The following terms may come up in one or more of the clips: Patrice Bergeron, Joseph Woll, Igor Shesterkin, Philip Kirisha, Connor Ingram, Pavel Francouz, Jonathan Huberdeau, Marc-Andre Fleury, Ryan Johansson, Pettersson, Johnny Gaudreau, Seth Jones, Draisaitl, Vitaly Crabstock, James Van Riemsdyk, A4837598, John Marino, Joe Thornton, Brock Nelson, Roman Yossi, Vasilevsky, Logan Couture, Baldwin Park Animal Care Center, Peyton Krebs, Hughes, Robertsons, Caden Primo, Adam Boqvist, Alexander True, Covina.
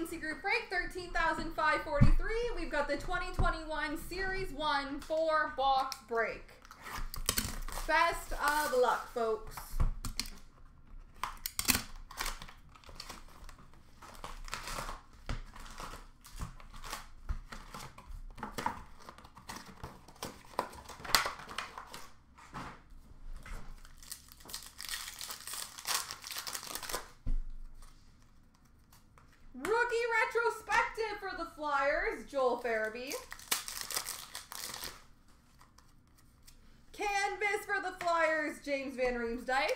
Fantasy Group Break, 13,543. We've got the 2021 Series 1 4-box break. Best of luck, folks. Retrospective for the Flyers, Joel Farabee. Canvas for the Flyers, James Van Riemsdyk.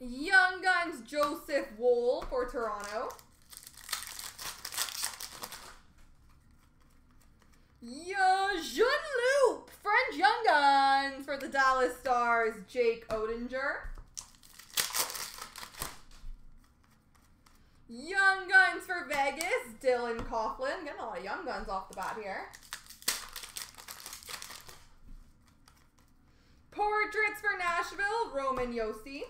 Young Guns, Joseph Woll for Toronto. Jean Loup French Young Guns for the Dallas Stars, Jake Odinger. Young Guns for Vegas, Dylan Coughlin. Getting a lot of Young Guns off the bat here. Portraits for Nashville, Roman Yossi.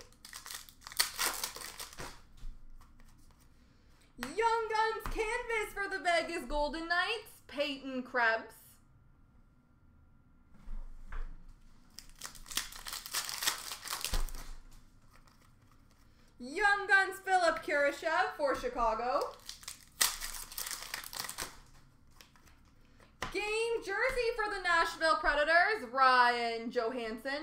Young Guns Canvas for the Vegas Golden Knights, Peyton Krebs. Young Guns Philip Kirisha for Chicago. Game jersey for the Nashville Predators, Ryan Johansson.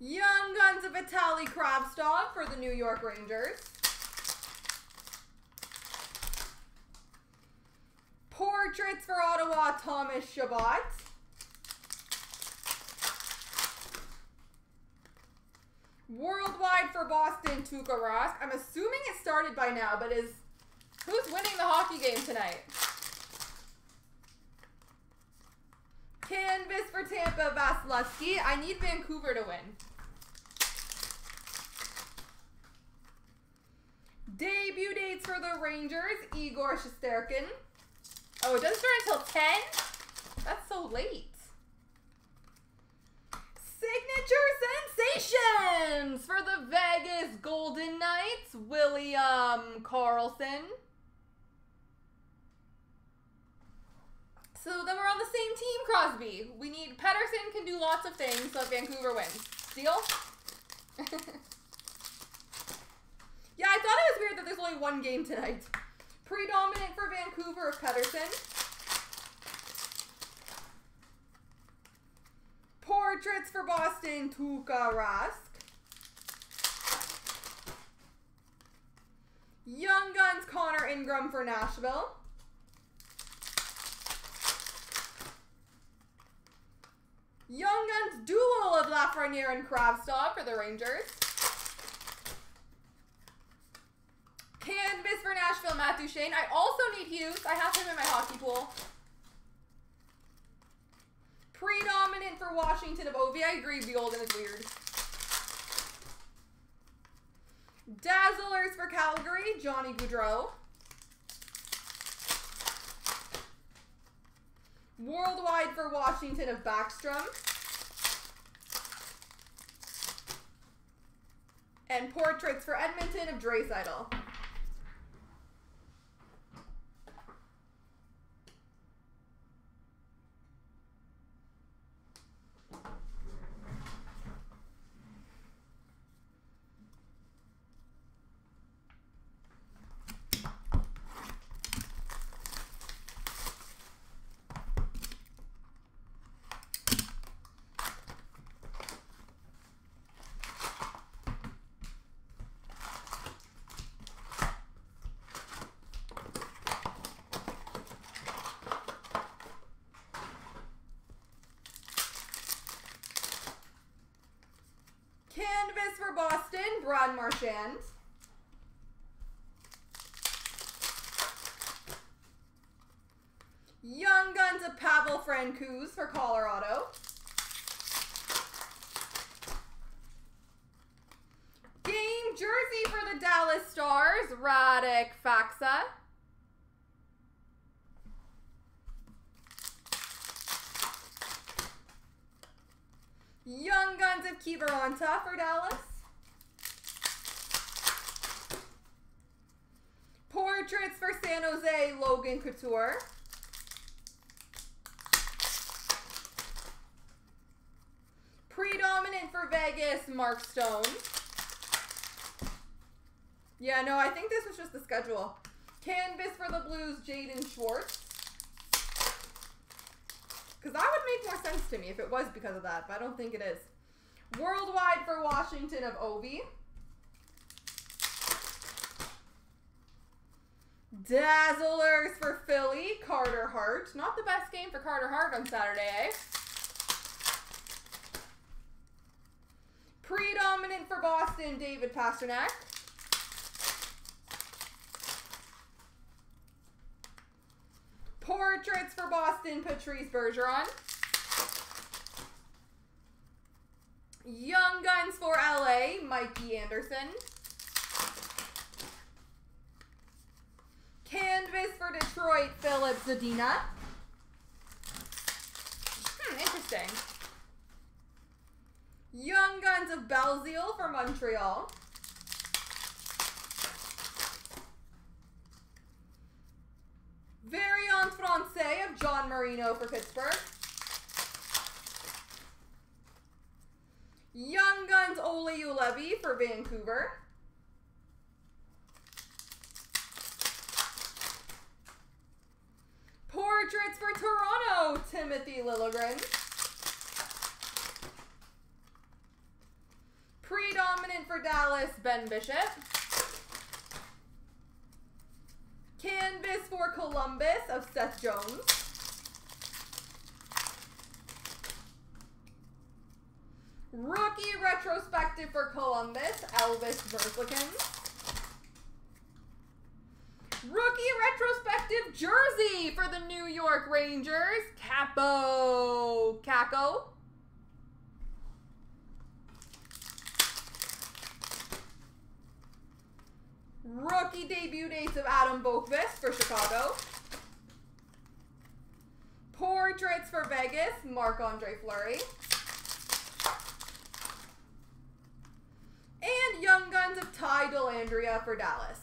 Young Guns of Vitaly Crabstock for the New York Rangers. Portraits for Ottawa, Thomas Shabbat. Worldwide for Boston, Tuukka Rask. I'm assuming it started by now, but who's winning the hockey game tonight? Canvas for Tampa, Vasilevsky. I need Vancouver to win. Debut dates for the Rangers, Igor Shesterkin. Oh, it doesn't start until 10? That's so late. Signature Sensations for the Vegas Golden Knights, William Carlson. So then we're on the same team, Crosby. We need Pettersson can do lots of things so Vancouver wins. Deal? Yeah, I thought it was weird that there's only one game tonight. Predominant for Vancouver of Pettersson. Portraits for Boston, Tuukka Rask. Young Guns, Connor Ingram for Nashville. Young Guns duo of Lafreniere and Kravtsov for the Rangers. Canvas for Nashville, Matthew Shane. I also need Hughes. I have him in my hockey pool. Predominant for Washington of Ovi. I agree, the golden is weird. Dazzlers for Calgary, Johnny Gaudreau. Worldwide for Washington of Backstrom. And portraits for Edmonton of Draisaitl. Canvas for Boston, Brad Marchand. Young Guns of Pavel Francouz for Colorado. Game jersey for the Dallas Stars, Radek Faxa. Joseph Kieber on top for Dallas. Portraits for San Jose, Logan Couture. Predominant for Vegas, Mark Stone. Yeah, no, I think this was just the schedule. Canvas for the Blues, Jaden Schwartz. Because that would make more sense to me if it was because of that, but I don't think it is. Worldwide for Washington of Ovi. Dazzlers for Philly, Carter Hart. Not the best game for Carter Hart on Saturday, eh? Predominant for Boston, David Pasternak. Portraits for Boston, Patrice Bergeron. Young Guns for LA, Mikey Anderson. Canvas for Detroit, Philip Zadina. Interesting. Young Guns of Belzile for Montreal. Variant Francais of John Marino for Pittsburgh. Young Guns Ole Ulevi for Vancouver. Portraits for Toronto, Timothy Liljegren. Predominant for Dallas, Ben Bishop. Canvas for Columbus of Seth Jones. Rookie retrospective for Columbus, Elvis Merzlikins. Rookie retrospective jersey for the New York Rangers, Capo Caco. Rookie debut dates of Adam Boqvist for Chicago. Portraits for Vegas, Marc-Andre Fleury. And Young Guns of Ty Dellandria for Dallas.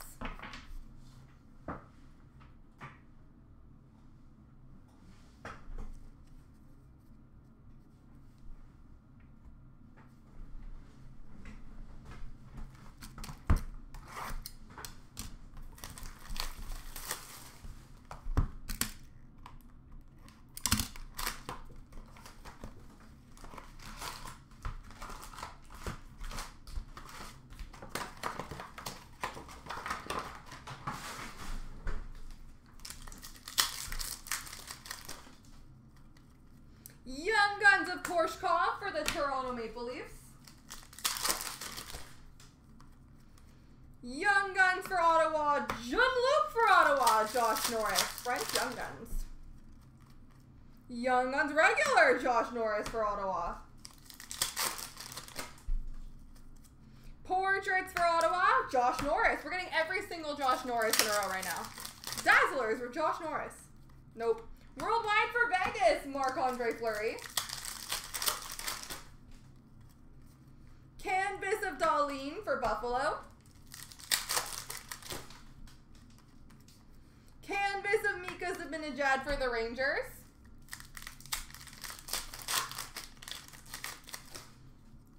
Korshkov for the Toronto Maple Leafs. Young Guns for Ottawa, Jean Loup for Ottawa, Josh Norris, French Young Guns. Young Guns regular, Josh Norris for Ottawa. Portraits for Ottawa, Josh Norris. We're getting every single Josh Norris in a row right now. Dazzlers for Josh Norris. Nope. Worldwide for Vegas, Marc-Andre Fleury. Canvas of Darlene for Buffalo. Canvas of Mika Zibanejad for the Rangers.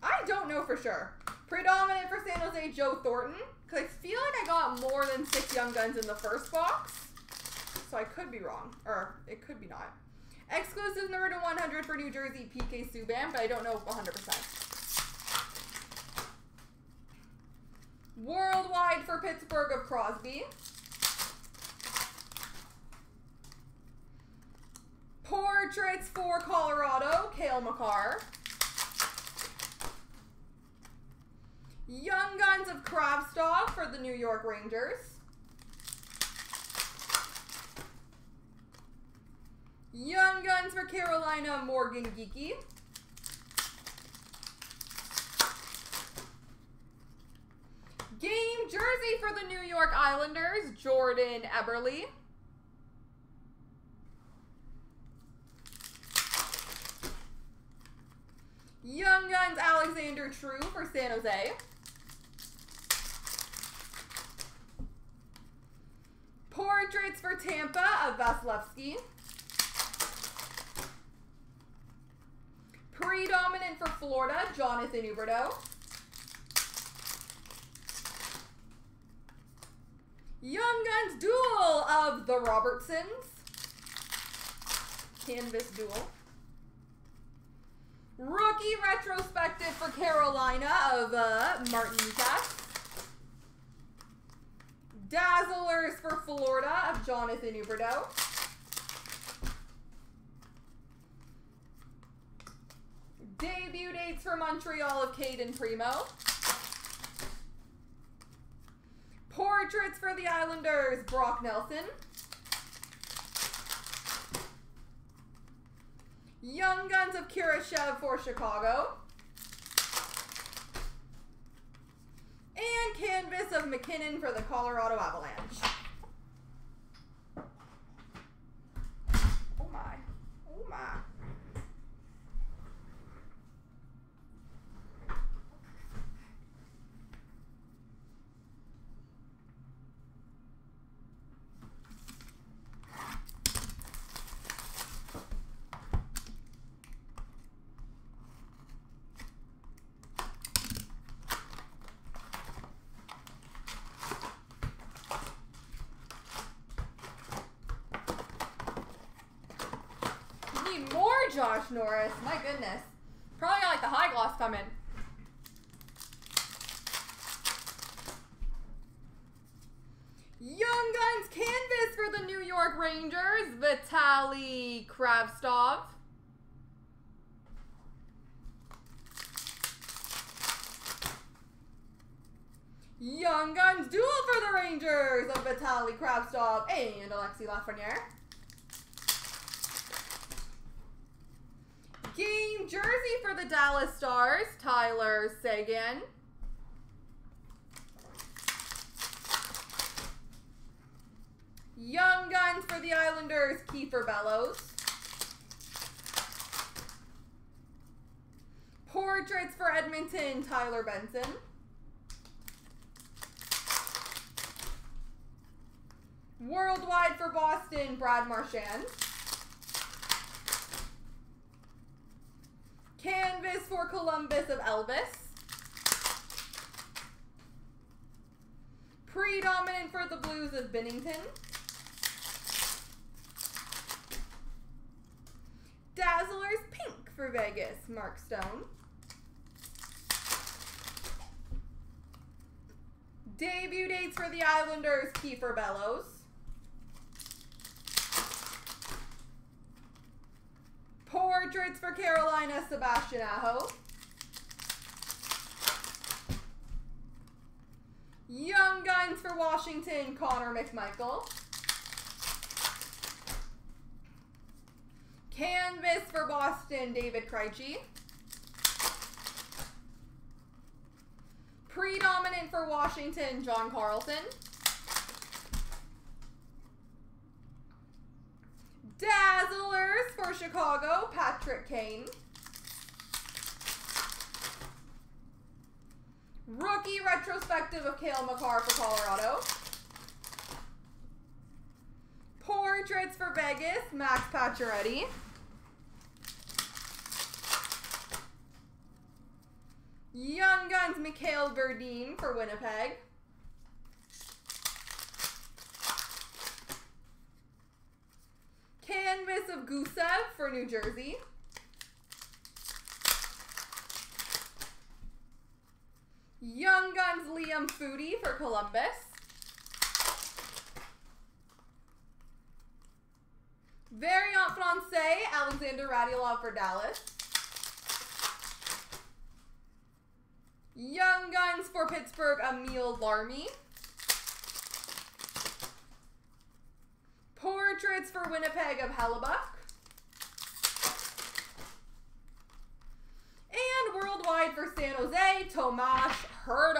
I don't know for sure. Predominant for San Jose, Joe Thornton. Because I feel like I got more than 6 Young Guns in the first box. So I could be wrong. Or it could be not. Exclusive number to 100 for New Jersey, PK Subban. But I don't know 100%. Worldwide for Pittsburgh of Crosby. Portraits for Colorado, Cale Makar. Young Guns of Crabstock for the New York Rangers. Young Guns for Carolina, Morgan Geekie. Game jersey for the New York Islanders, Jordan Eberle. Young 1/1 Alexander True for San Jose. Portraits for Tampa of Vasilevsky. Predominant for Florida, Jonathan Huberdeau. Young Guns Duel of the Robertsons. Canvas Duel. Rookie Retrospective for Carolina of Martin Ukas. Dazzlers for Florida of Jonathan Huberdeau. Debut dates for Montreal of Caden Primo. Portraits for the Islanders, Brock Nelson. Young Guns of Kirisha for Chicago. And Canvas of McKinnon for the Colorado Avalanche. Oh my. Oh my. Josh Norris, my goodness. Probably got like the high gloss coming. Young Guns Canvas for the New York Rangers, Vitaly Crabstock. Young Guns Duel for the Rangers of Vitaly Crabstock and Alexis Lafreniere. Game jersey for the Dallas Stars, Tyler Seguin. Young Guns for the Islanders, Kiefer Bellows. Portraits for Edmonton, Tyler Benson. Worldwide for Boston, Brad Marchand. Canvas for Columbus of Elvis. Predominant for the Blues of Binnington. Dazzlers Pink for Vegas, Mark Stone. Debut dates for the Islanders, Kiefer Bellows. Portraits for Carolina, Sebastian Aho. Young Guns for Washington, Connor McMichael. Canvas for Boston, David Krejci. Predominant for Washington, John Carlson. Dazzlers for Chicago, Patrick Kane. Rookie Retrospective of Cale Makar for Colorado. Portraits for Vegas, Max Pacioretty. Young Guns, Mikhail Verdine for Winnipeg. Canvas of Gusev for New Jersey. Young Guns Liam Foodie for Columbus. Variant Francais Alexander Radulov for Dallas. Young Guns for Pittsburgh Emil Larmy. Portraits for Winnipeg of Hellebuck. And worldwide for San Jose, Tomas Hertl.